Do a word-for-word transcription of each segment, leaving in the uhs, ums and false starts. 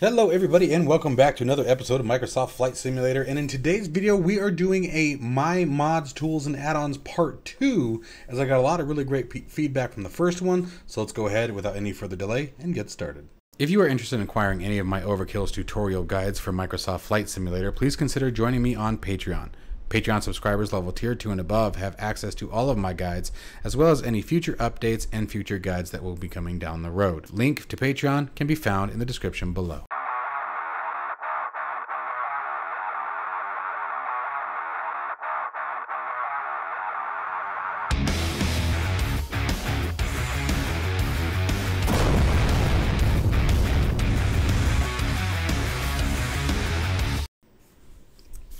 Hello everybody and welcome back to another episode of Microsoft Flight Simulator, and in today's video we are doing a My Mods, Tools, and Add-ons Part two, as I got a lot of really great feedback from the first one, so let's go ahead without any further delay and get started. If you are interested in acquiring any of my Overkill's tutorial guides for Microsoft Flight Simulator, please consider joining me on Patreon. Patreon subscribers level tier two and above have access to all of my guides, as well as any future updates and future guides that will be coming down the road. Link to Patreon can be found in the description below.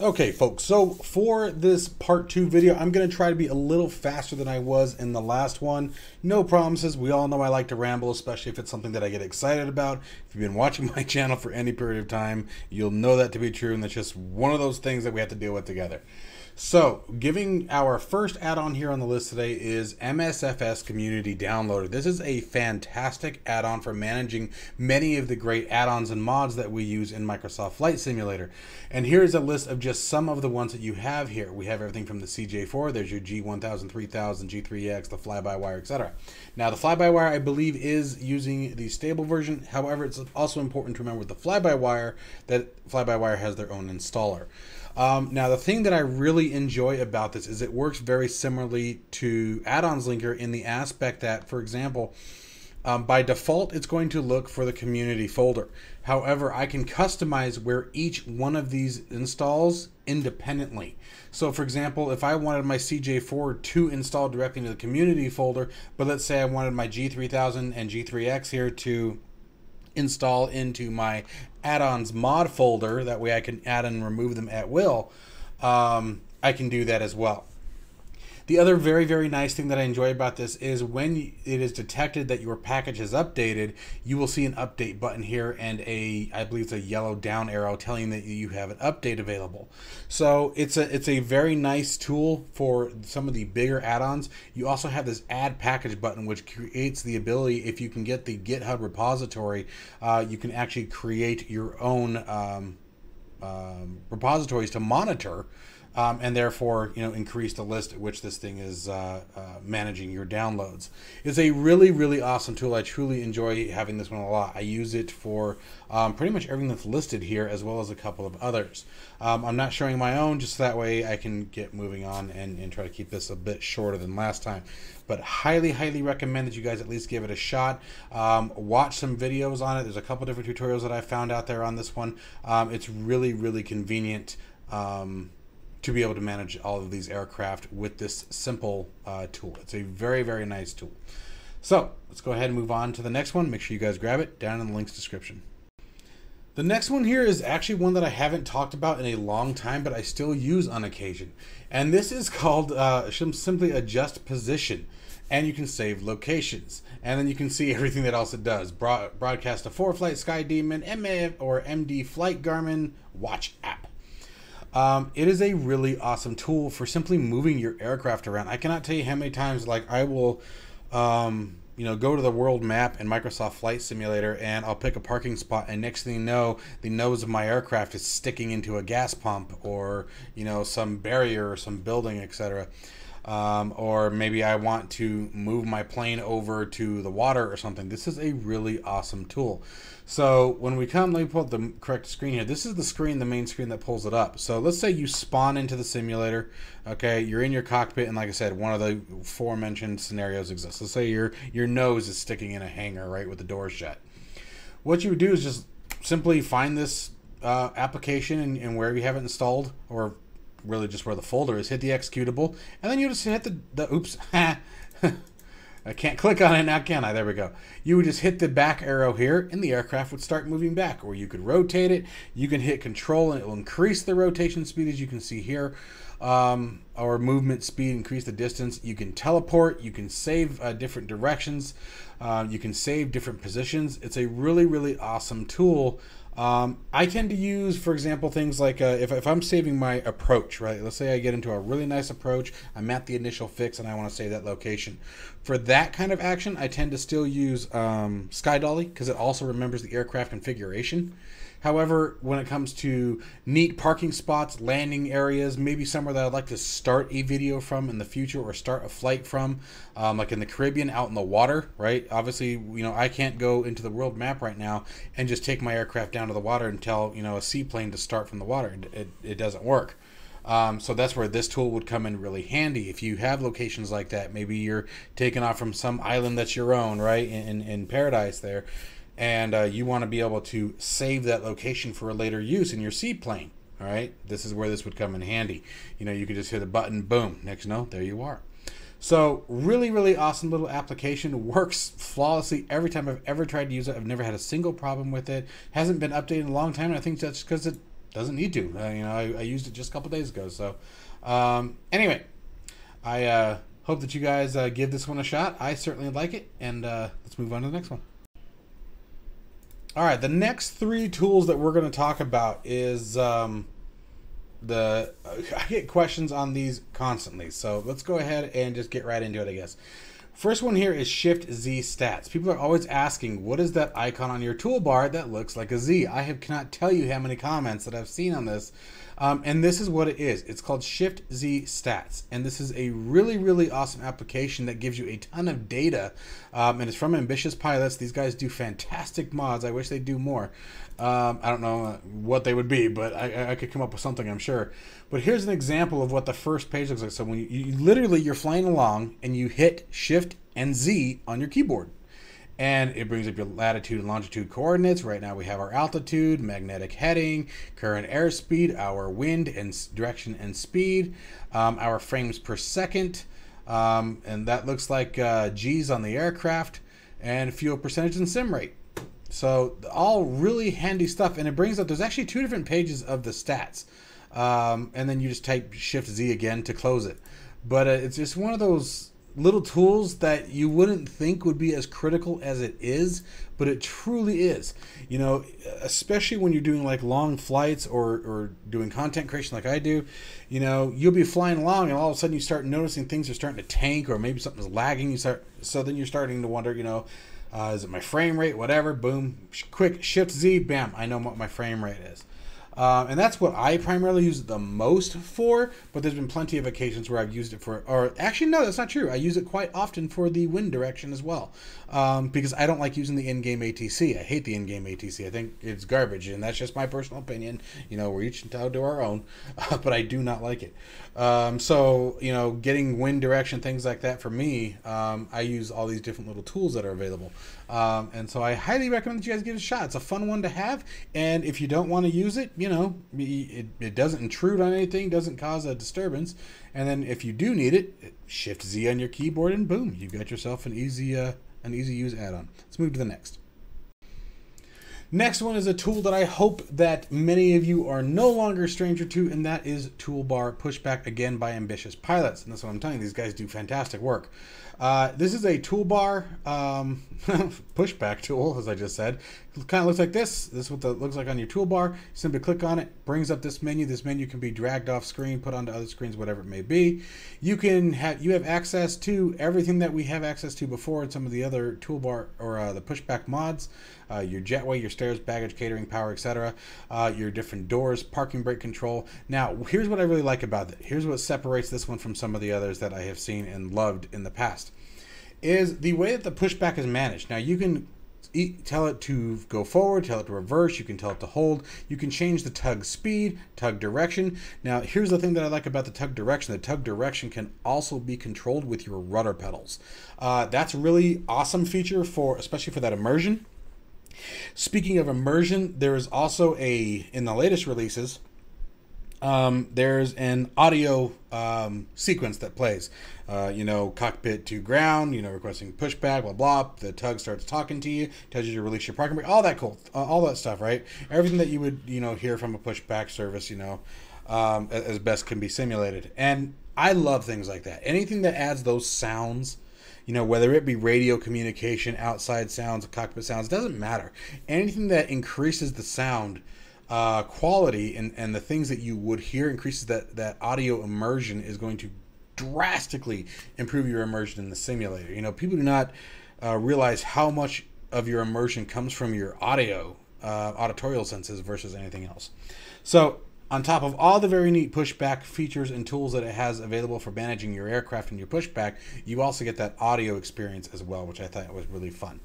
Okay folks, so for this part two video, I'm gonna try to be a little faster than I was in the last one. No promises, we all know I like to ramble, especially if it's something that I get excited about. If you've been watching my channel for any period of time, you'll know that to be true, and that's just one of those things that we have to deal with together. So, giving our first add-on here on the list today is M S F S Community Downloader. This is a fantastic add-on for managing many of the great add-ons and mods that we use in Microsoft Flight Simulator. And here's a list of just some of the ones that you have here. We have everything from the C J four, there's your G one thousand, three thousand, G three X, the Fly-By-Wire, et cetera. Now, the Fly-By-Wire, I believe, is using the stable version. However, it's also important to remember with the Fly-By-Wire that Fly-By-Wire has their own installer. Um, now, the thing that I really enjoy about this is it works very similarly to Add-ons Linker in the aspect that, for example, um, by default, it's going to look for the community folder. However, I can customize where each one of these installs independently. So for example, if I wanted my C J four to install directly into the community folder, but let's say I wanted my G three thousand and G three X here to install into my add-ons mod folder, that way I can add and remove them at will, um, I can do that as well. The other very, very nice thing that I enjoy about this is when it is detected that your package is updated, you will see an update button here and a, I believe it's a yellow down arrow telling that you have an update available. So it's a, it's a very nice tool for some of the bigger add-ons. You also have this add package button, which creates the ability, if you can get the GitHub repository, uh, you can actually create your own um, um, repositories to monitor. Um, and therefore, you know, increase the list at which this thing is uh, uh, managing your downloads. It's a really, really awesome tool. I truly enjoy having this one a lot. I use it for um, pretty much everything that's listed here, as well as a couple of others. Um, I'm not showing my own, just that way I can get moving on and, and try to keep this a bit shorter than last time. But highly, highly recommend that you guys at least give it a shot. Um, watch some videos on it. There's a couple different tutorials that I found out there on this one. Um, it's really, really convenient. Um, to be able to manage all of these aircraft with this simple uh, tool. It's a very, very nice tool. So let's go ahead and move on to the next one. Make sure you guys grab it down in the link's description. The next one here is actually one that I haven't talked about in a long time, but I still use on occasion. And this is called uh, simply Adjust Position. And you can save locations. And then you can see everything that else it does. Broad broadcast to ForeFlight, Sky Demon, M A or M D Flight Garmin Watch app. Um, it is a really awesome tool for simply moving your aircraft around. I cannot tell you how many times, like, I will, um, you know, go to the world map in Microsoft Flight Simulator and I'll pick a parking spot, and next thing you know, the nose of my aircraft is sticking into a gas pump or, you know, some barrier or some building, et cetera. Um, or maybe I want to move my plane over to the water or something. This is a really awesome tool. So when we come, let me pull up the correct screen here. This is the screen, the main screen that pulls it up. So let's say you spawn into the simulator. Okay, you're in your cockpit, and like I said, one of the aforementioned scenarios exists. Let's say your your nose is sticking in a hangar, right, with the door shut. What you would do is just simply find this uh, application and, and where you have it installed, or really just where the folder is, hit the executable, and then you just hit the, the oops, I can't click on it now, can I? There we go. You would just hit the back arrow here, and the aircraft would start moving back, or you could rotate it. You can hit control, and it will increase the rotation speed, as you can see here, um, or movement speed, increase the distance. You can teleport, you can save uh, different directions, uh, you can save different positions. It's a really, really awesome tool. Um, I tend to use, for example, things like uh, if, if I'm saving my approach, right? Let's say I get into a really nice approach, I'm at the initial fix, and I want to save that location. For that kind of action, I tend to still use um, SkyDolly because it also remembers the aircraft configuration. However, when it comes to neat parking spots, landing areas, maybe somewhere that I'd like to start a video from in the future or start a flight from, um, like in the Caribbean out in the water, right? Obviously, you know, I can't go into the world map right now and just take my aircraft down to the water and tell, you know, a seaplane to start from the water. It, it doesn't work. Um, so that's where this tool would come in really handy. If you have locations like that, maybe you're taking off from some island that's your own, right, in, in paradise there. And uh, you want to be able to save that location for a later use in your seaplane. All right, this is where this would come in handy. You know, you could just hit the button, boom, next note, there you are. So really, really awesome little application. Works flawlessly every time I've ever tried to use it. I've never had a single problem with it. Hasn't been updated in a long time, and I think that's because it doesn't need to. Uh, you know, I, I used it just a couple days ago. So um, anyway, I uh, hope that you guys uh, give this one a shot. I certainly like it, and uh, let's move on to the next one. All right, the next three tools that we're going to talk about is um, the, I get questions on these constantly, so let's go ahead and just get right into it, I guess. First one here is Shift Z Stats. People are always asking, what is that icon on your toolbar that looks like a Z? I have cannot tell you how many comments that I've seen on this, um, and this is what it is. It's called Shift Z Stats, and this is a really, really awesome application that gives you a ton of data, um, and it's from Ambitious Pilots. These guys do fantastic mods. I wish they'd do more. Um, I don't know what they would be, but I, I could come up with something, I'm sure. But here's an example of what the first page looks like. So when you, you literally, you're flying along and you hit Shift and Z on your keyboard, and it brings up your latitude and longitude coordinates. Right now we have our altitude, magnetic heading, current airspeed, our wind and direction and speed, um, our frames per second, um, and that looks like uh, G's on the aircraft, and fuel percentage and sim rate. So all really handy stuff, and it brings up, there's actually two different pages of the stats, um, and then you just type Shift Z again to close it. But uh, it's just one of those little tools that you wouldn't think would be as critical as it is, but it truly is. You know, especially when you're doing like long flights or, or doing content creation like I do, you know, you'll be flying along and all of a sudden you start noticing things are starting to tank, or maybe something's lagging. You start, so then you're starting to wonder, you know, Uh, is it my frame rate? Whatever. Boom. Sh quick. Shift Z. Bam. I know what my frame rate is. Uh, and that's what I primarily use it the most for. But there's been plenty of occasions where I've used it for, or actually, no, that's not true. I use it quite often for the wind direction as well, um, because I don't like using the in-game A T C. I hate the in-game A T C. I think it's garbage, and that's just my personal opinion. You know, we're each entitled to our own, uh, but I do not like it. Um, so, you know, getting wind direction, things like that for me, um, I use all these different little tools that are available. Um, and so I highly recommend that you guys give it a shot. It's a fun one to have. And if you don't want to use it, you know, it, it doesn't intrude on anything, doesn't cause a disturbance. And then if you do need it, Shift Z on your keyboard and boom, you've got yourself an easy, uh, an easy use add-on. Let's move to the next. Next one is a tool that I hope that many of you are no longer stranger to, and that is Toolbar Pushback, again by Ambitious Pilots. And that's what I'm telling you, these guys do fantastic work. Uh, this is a toolbar um, pushback tool, as I just said. It kind of looks like this. This is what it looks like on your toolbar. Simply click on it, brings up this menu. This menu can be dragged off screen, put onto other screens, whatever it may be. You can have, you have access to everything that we have access to before in some of the other toolbar or uh, the pushback mods. Uh, your jetway, your stairs, baggage, catering, power, et cetera. Uh, your different doors, parking brake control. Now, here's what I really like about it. Here's what separates this one from some of the others that I have seen and loved in the past, is the way that the pushback is managed. Now, you can tell it to go forward, tell it to reverse, you can tell it to hold, you can change the tug speed, tug direction. Now, here's the thing that I like about the tug direction. The tug direction can also be controlled with your rudder pedals. Uh, that's a really awesome feature, for, especially for that immersion. Speaking of immersion, there is also a, in the latest releases, um, there's an audio um, sequence that plays, uh, you know, cockpit to ground, you know, requesting pushback, blah, blah, the tug starts talking to you, tells you to release your parking brake, all that cool, uh, all that stuff, right? Everything that you would, you know, hear from a pushback service, you know, um, as best can be simulated. And I love things like that. Anything that adds those sounds, you know, whether it be radio communication, outside sounds, cockpit sounds, doesn't matter. Anything that increases the sound uh, quality and, and the things that you would hear, increases that, that audio immersion, is going to drastically improve your immersion in the simulator. You know, people do not uh, realize how much of your immersion comes from your audio, uh, auditorial senses versus anything else. So on top of all the very neat pushback features and tools that it has available for managing your aircraft and your pushback, you also get that audio experience as well, which I thought was really fun.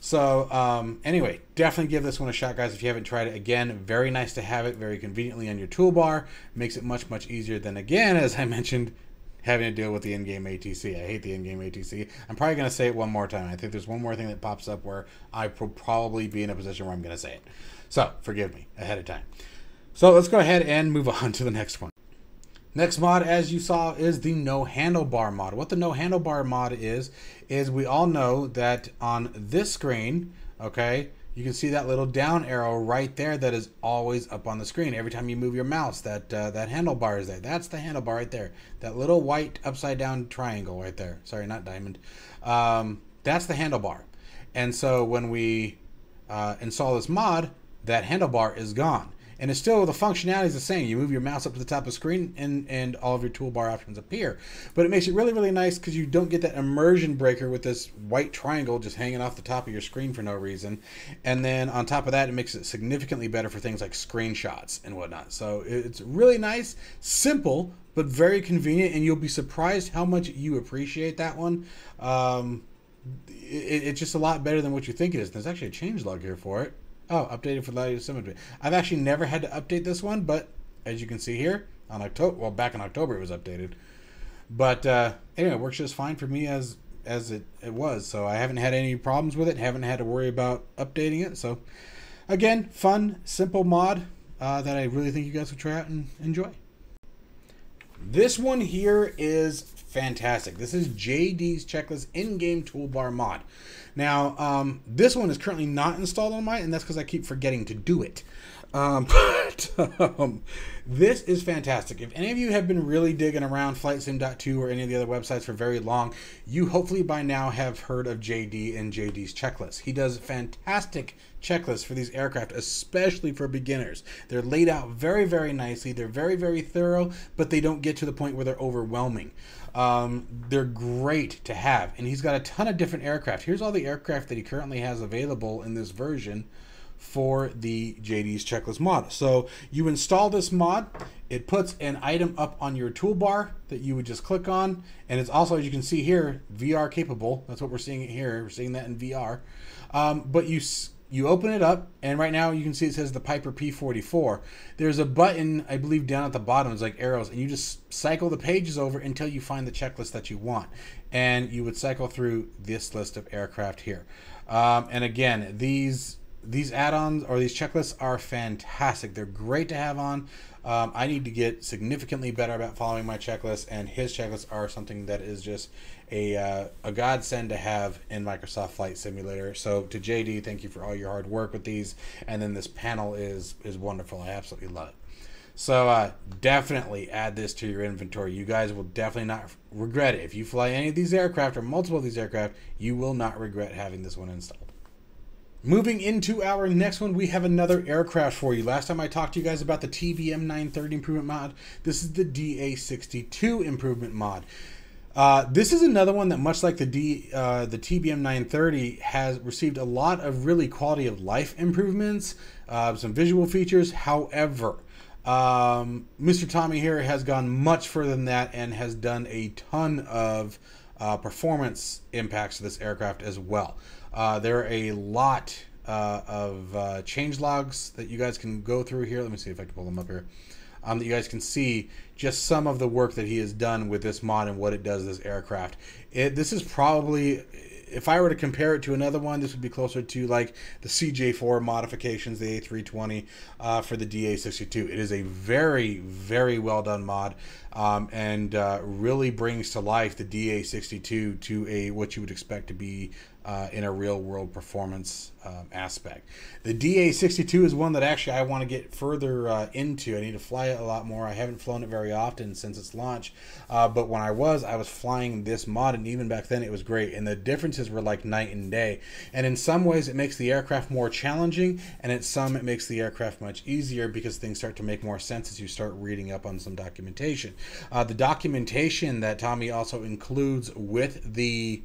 So um, anyway, definitely give this one a shot, guys, if you haven't tried it. Again, very nice to have it very conveniently on your toolbar. Makes it much, much easier than, again, as I mentioned, having to deal with the in-game A T C. I hate the in-game A T C. I'm probably going to say it one more time. I think there's one more thing that pops up where I will probably be in a position where I'm going to say it. So forgive me ahead of time. So let's go ahead and move on to the next one. Next mod, as you saw, is the No Handlebar mod. What the No Handlebar mod is, is we all know that on this screen, okay, you can see that little down arrow right there that is always up on the screen. Every time you move your mouse, that uh, that handlebar is there. That's the handlebar right there. That little white upside down triangle right there. Sorry, not diamond. Um, that's the handlebar. And so when we uh, install this mod, that handlebar is gone. And it's still, the functionality is the same. You move your mouse up to the top of the screen and, and all of your toolbar options appear. But it makes it really, really nice because you don't get that immersion breaker with this white triangle just hanging off the top of your screen for no reason. And then on top of that, it makes it significantly better for things like screenshots and whatnot. So it's really nice, simple, but very convenient. And you'll be surprised how much you appreciate that one. Um, it, it's just a lot better than what you think it is. There's actually a changelog here for it. Oh, updated for the latest symmetry. I've actually never had to update this one, but as you can see here, on October, well, back in October it was updated. But uh, anyway, it works just fine for me as as it, it was. So I haven't had any problems with it, haven't had to worry about updating it. So again, fun, simple mod uh, that I really think you guys will try out and enjoy. This one here is fantastic. This is J D's Checklist in-game toolbar mod. Now, um, this one is currently not installed on mine, and that's because I keep forgetting to do it. Um, but um, this is fantastic. If any of you have been really digging around flight sim dot to or any of the other websites for very long, you hopefully by now have heard of J D and J D's Checklist. He does fantastic checklists for these aircraft, especially for beginners. They're laid out very, very nicely. They're very, very thorough, but they don't get to the point where they're overwhelming. Um, they're great to have, and he's got a ton of different aircraft. Here's all the aircraft that he currently has available in this version for the J D's Checklist mod. So you install this mod, it puts an item up on your toolbar that you would just click on, and it's also, as you can see here, V R capable. That's what we're seeing here. We're seeing that in V R. Um, but you you open it up, and right now you can see it says the Piper P forty-four. There's a button, I believe, down at the bottom. It's like arrows, and you just cycle the pages over until you find the checklist that you want. And you would cycle through this list of aircraft here. Um, and again, these these add-ons or these checklists are fantastic. They're great to have on. Um, I need to get significantly better about following my checklists, and his checklists are something that is just a, uh, a godsend to have in Microsoft Flight Simulator. So to J D, thank you for all your hard work with these. And then this panel is, is wonderful. I absolutely love it. So uh, definitely add this to your inventory. You guys will definitely not regret it. If you fly any of these aircraft or multiple of these aircraft, you will not regret having this one installed. Moving into our next one, we have another aircraft for you. Last time I talked to you guys about the T B M nine thirty improvement mod. This is the D A sixty-two improvement mod. Uh, this is another one that, much like the D, uh, the T B M nine thirty, has received a lot of really quality of life improvements, uh, some visual features. However, um, Mister Tommy here has gone much further than that and has done a ton of uh, performance impacts to this aircraft as well. Uh, there are a lot uh, of uh, change logs that you guys can go through here. Let me see if I can pull them up here. Um, that you guys can see just some of the work that he has done with this mod and what it does to this aircraft. It, this is probably, if I were to compare it to another one, this would be closer to like the C J four modifications, the A three twenty uh, for the D A sixty-two. It is a very, very well done mod, um, and uh, really brings to life the D A sixty-two to a what you would expect to be uh, in a real world performance um, aspect. The D A sixty-two is one that actually I want to get further uh, into. I need to fly it a lot more. I haven't flown it very often since its launch, uh, but when I was, I was flying this mod, and even back then it was great, and the differences were like night and day. And in some ways it makes the aircraft more challenging, and in some it makes the aircraft much easier because things start to make more sense as you start reading up on some documentation. Uh, the documentation that Tommy also includes with the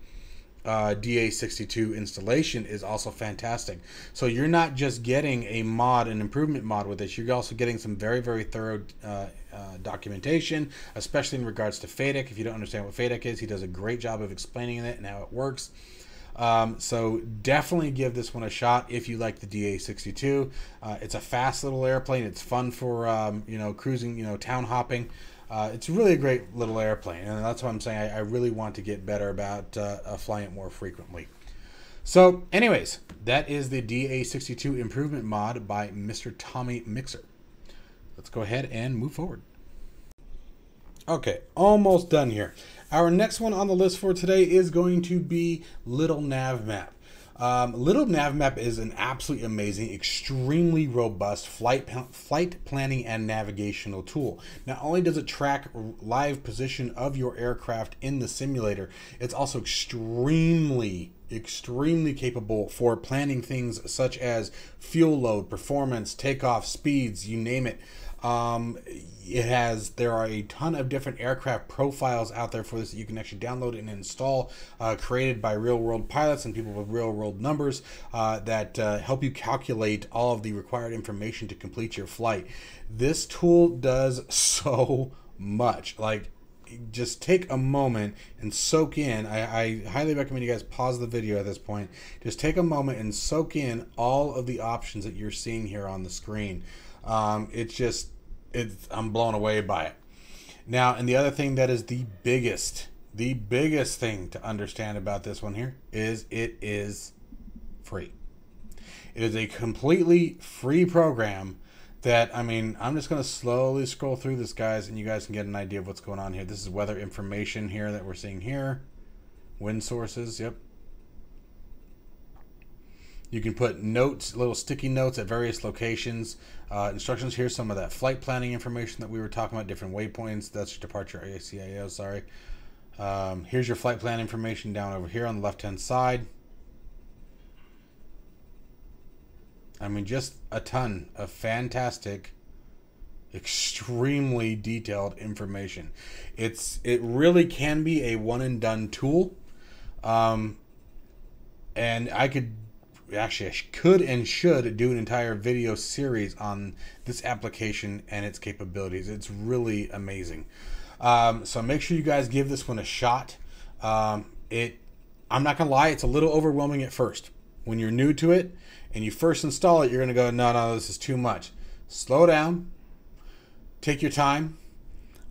Uh, D A sixty-two installation is also fantastic. So you're not just getting a mod, an improvement mod with this, you're also getting some very, very thorough uh, uh, documentation, especially in regards to FADEC. If you don't understand what FADEC is, he does a great job of explaining it and how it works. Um, so definitely give this one a shot if you like the D A sixty-two. Uh, it's a fast little airplane. It's fun for um, you know, cruising, you know, town hopping. Uh, it's really a great little airplane, and that's what I'm saying. I, I really want to get better about uh, uh, flying it more frequently. So anyways, that is the D A sixty-two improvement mod by Mister Tommy Mixer. Let's go ahead and move forward. Okay, almost done here. Our next one on the list for today is going to be Little NavMap. Um, Little NavMap is an absolutely amazing, extremely robust flight, flight planning and navigational tool. Not only does it track live position of your aircraft in the simulator, it's also extremely, extremely capable for planning things such as fuel load, performance, takeoff, speeds, you name it. Um, it has, there are a ton of different aircraft profiles out there for this that you can actually download and install, uh, created by real world pilots and people with real world numbers uh, that uh, help you calculate all of the required information to complete your flight. This tool does so much. Like, just take a moment and soak in. I, I highly recommend you guys pause the video at this point. Just take a moment and soak in all of the options that you're seeing here on the screen. Um, it's just, it's, I'm blown away by it. Now, and the other thing that is the biggest, the biggest thing to understand about this one here is it is free. It is a completely free program that, I mean, I'm just going to slowly scroll through this, guys, and you guys can get an idea of what's going on here. This is weather information here that we're seeing here. Wind sources, yep. You can put notes, little sticky notes at various locations. Uh, instructions, here's some of that flight planning information that we were talking about, different waypoints. That's your departure A C A O, sorry. Um, here's your flight plan information down over here on the left-hand side. I mean, just a ton of fantastic, extremely detailed information. It's, it really can be a one-and-done tool. Um, and I could... Actually, I could and should do an entire video series on this application and its capabilities. It's really amazing. Um, so make sure you guys give this one a shot. Um, it, I'm not gonna lie, it's a little overwhelming at first. When you're new to it and you first install it, you're gonna go, no, no, this is too much. Slow down, take your time,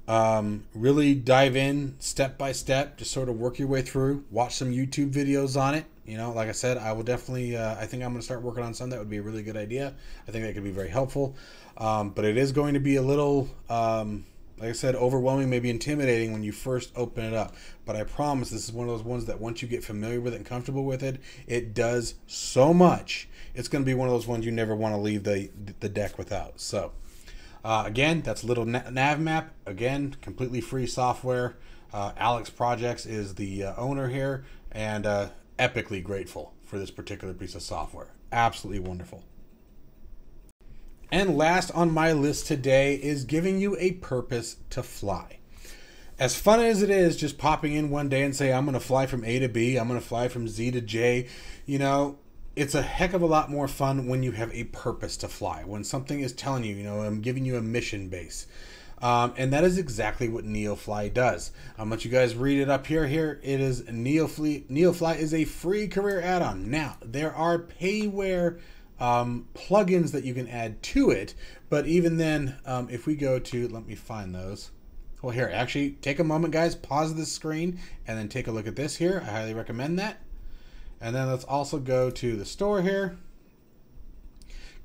um, really dive in step by step, just sort of work your way through, watch some YouTube videos on it. You know, like I said, I will definitely, uh, I think I'm going to start working on some. That would be a really good idea. I think that could be very helpful. Um, but it is going to be a little, um, like I said, overwhelming, maybe intimidating when you first open it up. But I promise this is one of those ones that once you get familiar with it and comfortable with it, it does so much. It's going to be one of those ones you never want to leave the, the deck without. So, uh, again, that's Little NavMap. Again, completely free software. Uh, Alex Projects is the uh, owner here. And, uh, epically grateful for this particular piece of software. Absolutely wonderful. And last on my list today is giving you a purpose to fly. As fun as it is just popping in one day and say, I'm going to fly from A to B, I'm going to fly from Z to J, you know, it's a heck of a lot more fun when you have a purpose to fly, when something is telling you, you know, I'm giving you a mission base. Um, and that is exactly what NeoFly does. I'll let you guys read it up here. Here it is. NeoFly, NeoFly is a free career add-on. Now, there are payware um, plugins that you can add to it. But even then, um, if we go to, let me find those. Well, here, actually, take a moment, guys. Pause this screen and then take a look at this here. I highly recommend that. And then let's also go to the store here.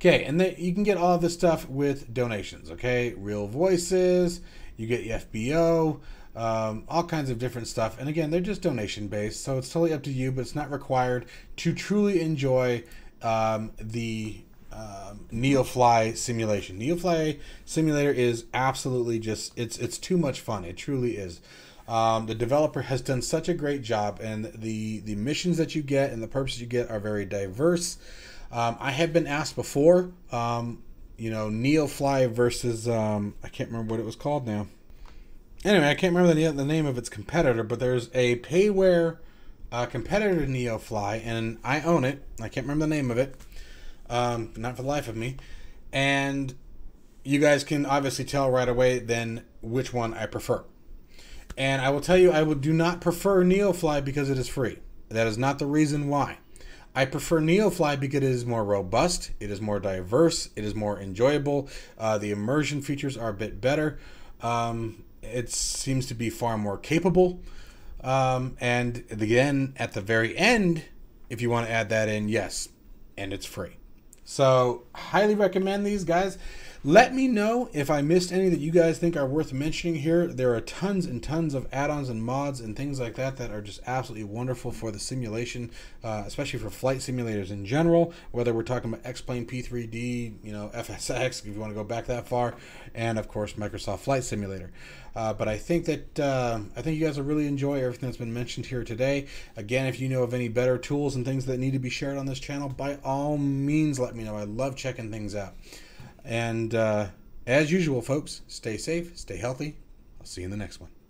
Okay, and then you can get all of this stuff with donations, okay? Real Voices, you get F B O, um, all kinds of different stuff. And again, they're just donation based, so it's totally up to you, but it's not required to truly enjoy um, the um, NeoFly simulation. NeoFly simulator is absolutely just, it's, it's too much fun. It truly is. Um, the developer has done such a great job, and the, the missions that you get and the purposes you get are very diverse. Um, I have been asked before, um, you know, NeoFly versus, um, I can't remember what it was called now. Anyway, I can't remember the, the name of its competitor, but there's a payware uh, competitor to NeoFly, and I own it. I can't remember the name of it, um, not for the life of me. And you guys can obviously tell right away then which one I prefer. And I will tell you, I will, do not prefer NeoFly because it is free. That is not the reason why. I prefer NeoFly because it is more robust, it is more diverse, it is more enjoyable. Uh, the immersion features are a bit better. Um, it seems to be far more capable. Um, and again, at the very end, if you want to add that in, yes, and it's free. So highly recommend these guys. Let me know if I missed any that you guys think are worth mentioning here. There are tons and tons of add-ons and mods and things like that that are just absolutely wonderful for the simulation, uh, especially for flight simulators in general, whether we're talking about X-Plane, P three D, you know, F S X, if you want to go back that far, and of course, Microsoft Flight Simulator. Uh, but I think that uh, I think you guys will really enjoy everything that's been mentioned here today. Again, if you know of any better tools and things that need to be shared on this channel, by all means, let me know. I love checking things out. And uh, as usual, folks, stay safe, stay healthy. I'll see you in the next one.